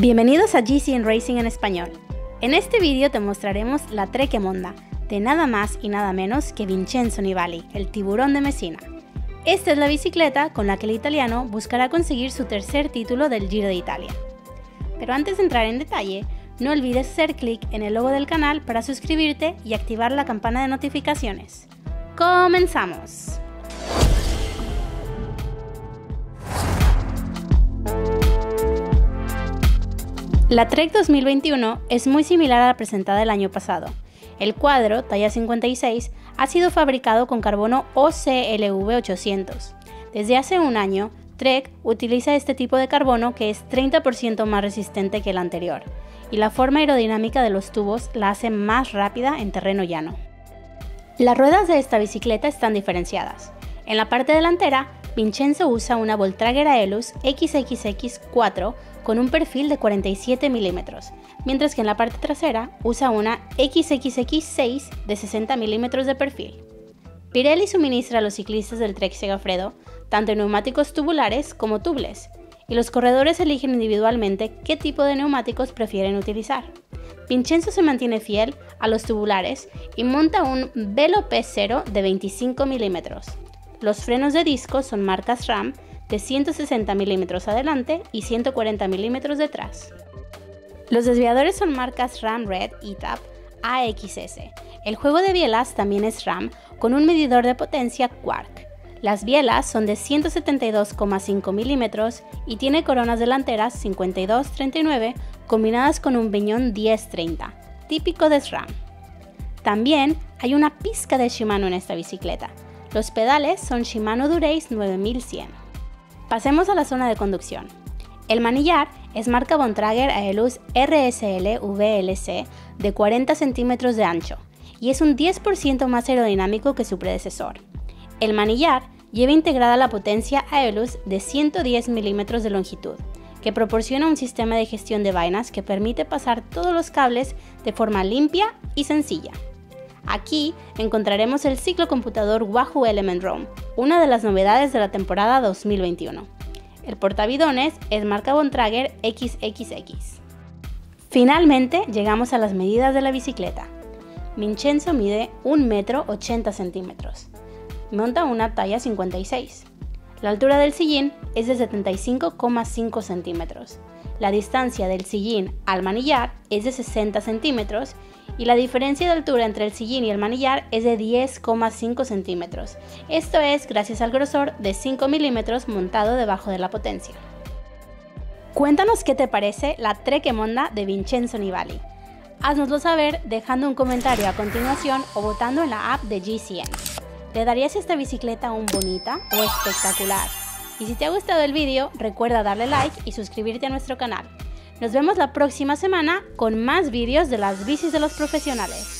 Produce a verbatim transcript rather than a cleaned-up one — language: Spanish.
Bienvenidos a G C N Racing en Español. En este vídeo te mostraremos la Trek Monda de nada más y nada menos que Vincenzo Nibali, el tiburón de Messina. Esta es la bicicleta con la que el italiano buscará conseguir su tercer título del Giro de Italia. Pero antes de entrar en detalle, no olvides hacer clic en el logo del canal para suscribirte y activar la campana de notificaciones. ¡Comenzamos! La Trek dos mil veintiuno es muy similar a la presentada el año pasado. El cuadro, talla cincuenta y seis, ha sido fabricado con carbono O C L V ochocientos. Desde hace un año, Trek utiliza este tipo de carbono que es treinta por ciento más resistente que el anterior, y la forma aerodinámica de los tubos la hace más rápida en terreno llano. Las ruedas de esta bicicleta están diferenciadas. En la parte delantera, Vincenzo usa una Bontrager Aeolus equis equis equis cuatro con un perfil de cuarenta y siete milímetros, mientras que en la parte trasera usa una equis equis equis seis de sesenta milímetros de perfil. Pirelli suministra a los ciclistas del Trek Segafredo tanto neumáticos tubulares como tubles, y los corredores eligen individualmente qué tipo de neumáticos prefieren utilizar. Vincenzo se mantiene fiel a los tubulares y monta un Velo P Zero de veinticinco milímetros. Los frenos de disco son marca SRAM de ciento sesenta milímetros adelante y ciento cuarenta milímetros detrás. Los desviadores son marcas SRAM Red eTap A X S. El juego de bielas también es SRAM con un medidor de potencia Quark. Las bielas son de ciento setenta y dos coma cinco milímetros y tiene coronas delanteras cincuenta y dos treinta y nueve combinadas con un piñón diez treinta, típico de SRAM. También hay una pizca de Shimano en esta bicicleta. Los pedales son Shimano Dura-Ace nueve mil cien. Pasemos a la zona de conducción. El manillar es marca Bontrager Aeolus R S L V L C de cuarenta centímetros de ancho y es un diez por ciento más aerodinámico que su predecesor. El manillar lleva integrada la potencia Aeolus de ciento diez milímetros de longitud, que proporciona un sistema de gestión de vainas que permite pasar todos los cables de forma limpia y sencilla. Aquí encontraremos el ciclocomputador Wahoo Elemnt Roam, una de las novedades de la temporada dos mil veintiuno. El portabidones es marca Bontrager equis equis equis. Finalmente llegamos a las medidas de la bicicleta. Vincenzo mide un metro ochenta centímetros. Monta una talla cincuenta y seis. La altura del sillín es de setenta y cinco coma cinco centímetros. La distancia del sillín al manillar es de sesenta centímetros y la diferencia de altura entre el sillín y el manillar es de diez coma cinco centímetros. Esto es gracias al grosor de cinco milímetros montado debajo de la potencia. Cuéntanos qué te parece la Trek Monda de Vincenzo Nibali. Haznoslo saber dejando un comentario a continuación o votando en la app de G C N. ¿Le darías a esta bicicleta un bonita o espectacular? Y si te ha gustado el vídeo, recuerda darle like y suscribirte a nuestro canal. Nos vemos la próxima semana con más vídeos de las bicis de los profesionales.